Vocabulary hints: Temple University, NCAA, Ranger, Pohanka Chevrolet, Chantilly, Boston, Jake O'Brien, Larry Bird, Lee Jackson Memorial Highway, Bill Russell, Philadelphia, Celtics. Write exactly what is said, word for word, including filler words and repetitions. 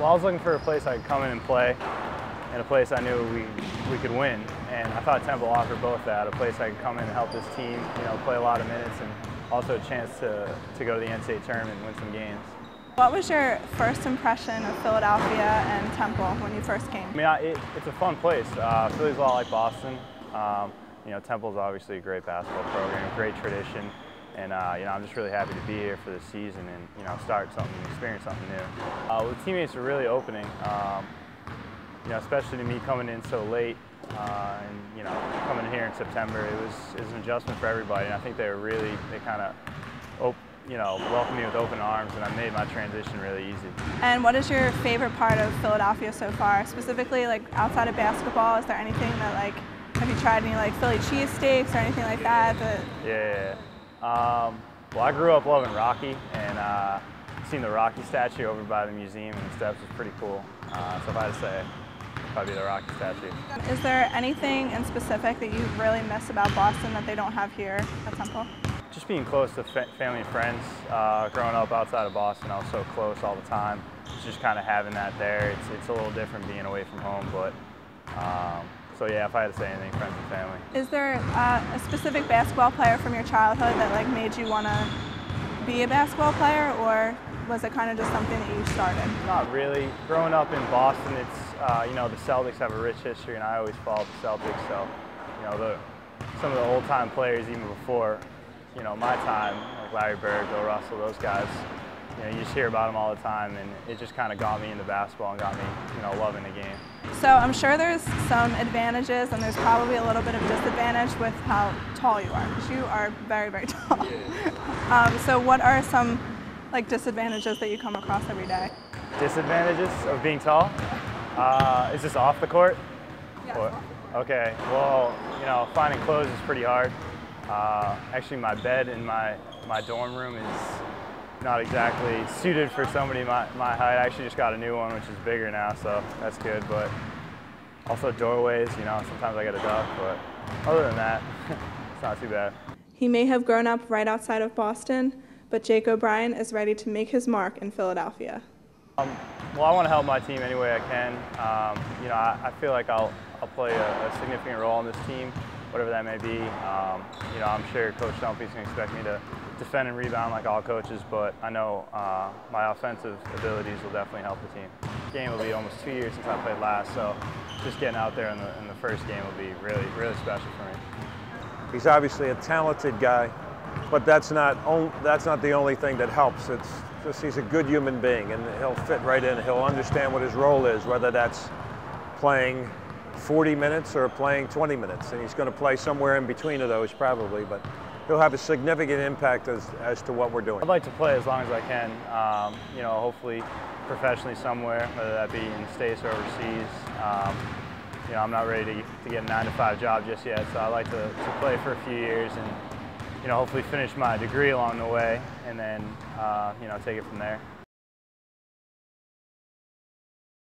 Well, I was looking for a place I could come in and play, and a place I knew we, we could win. And I thought Temple offered both that, a place I could come in and help this team, you know, play a lot of minutes, and also a chance to, to go to the N C double A tournament and win some games. What was your first impression of Philadelphia and Temple when you first came? I mean, I, it, it's a fun place. Uh, Philly's a lot like Boston. Um, you know, Temple's obviously a great basketball program, great tradition, and uh, you know, I'm just really happy to be here for the season and, you know, start something, experience something new. Uh, well, the teammates are really opening. Um, you know, especially to me coming in so late, uh, and you know, coming here in September, it was, it was an adjustment for everybody. And I think they were really, they kind of opened, you know, welcomed me with open arms, and I made my transition really easy. And what is your favorite part of Philadelphia so far? Specifically, like, outside of basketball, is there anything that, like, have you tried any, like, Philly cheesesteaks or anything like that? that... Yeah, yeah, yeah. Um, well, I grew up loving Rocky, and uh, seen the Rocky statue over by the museum and the steps was pretty cool. Uh, so if I had to say, probably the Rocky statue. Is there anything in specific that you really miss about Boston that they don't have here at Temple? Just being close to fa family and friends. Uh, growing up outside of Boston, I was so close all the time. It's just kind of having that there. It's, it's a little different being away from home, but um, so yeah, if I had to say anything, friends and family. Is there uh, a specific basketball player from your childhood that, like, made you want to be a basketball player, or was it kind of just something that you started? Not really. Growing up in Boston, it's uh, you know, the Celtics have a rich history, and I always followed the Celtics. So you know, the, some of the old-time players, even before, you know, my time, like Larry Bird, Bill Russell, those guys, you know, you just hear about them all the time, and it just kind of got me into basketball and got me, you know, loving the game. So I'm sure there's some advantages, and there's probably a little bit of disadvantage with how tall you are, because you are very, very tall. Yeah. um, so what are some, like, disadvantages that you come across every day? Disadvantages of being tall? Uh, is this off the court? Yeah, or, off the court. Okay, well, you know, finding clothes is pretty hard. Uh, actually, my bed in my, my dorm room is not exactly suited for somebody my, my height. I actually just got a new one, which is bigger now, so that's good. But also doorways, you know, sometimes I get a duck, but other than that, it's not too bad. He may have grown up right outside of Boston, but Jake O'Brien is ready to make his mark in Philadelphia. Um, well, I want to help my team any way I can. Um, you know, I, I feel like I'll, I'll play a, a significant role in this team, whatever that may be. Um, you know, I'm sure Coach Stumpy's going to expect me to defend and rebound like all coaches, but I know uh, my offensive abilities will definitely help the team. The game will be almost two years since I played last, so just getting out there in the, in the first game will be really, really special for me. He's obviously a talented guy, but that's not, that's not the only thing that helps. It's just he's a good human being, and he'll fit right in. He'll understand what his role is, whether that's playing forty minutes or playing twenty minutes, and he's going to play somewhere in between of those probably, but he'll have a significant impact as, as to what we're doing. I'd like to play as long as I can, um, you know, hopefully professionally somewhere, whether that be in the States or overseas. Um, you know, I'm not ready to, to get a nine to five job just yet, so I'd like to, to play for a few years and, you know, hopefully finish my degree along the way, and then, uh, you know, take it from there.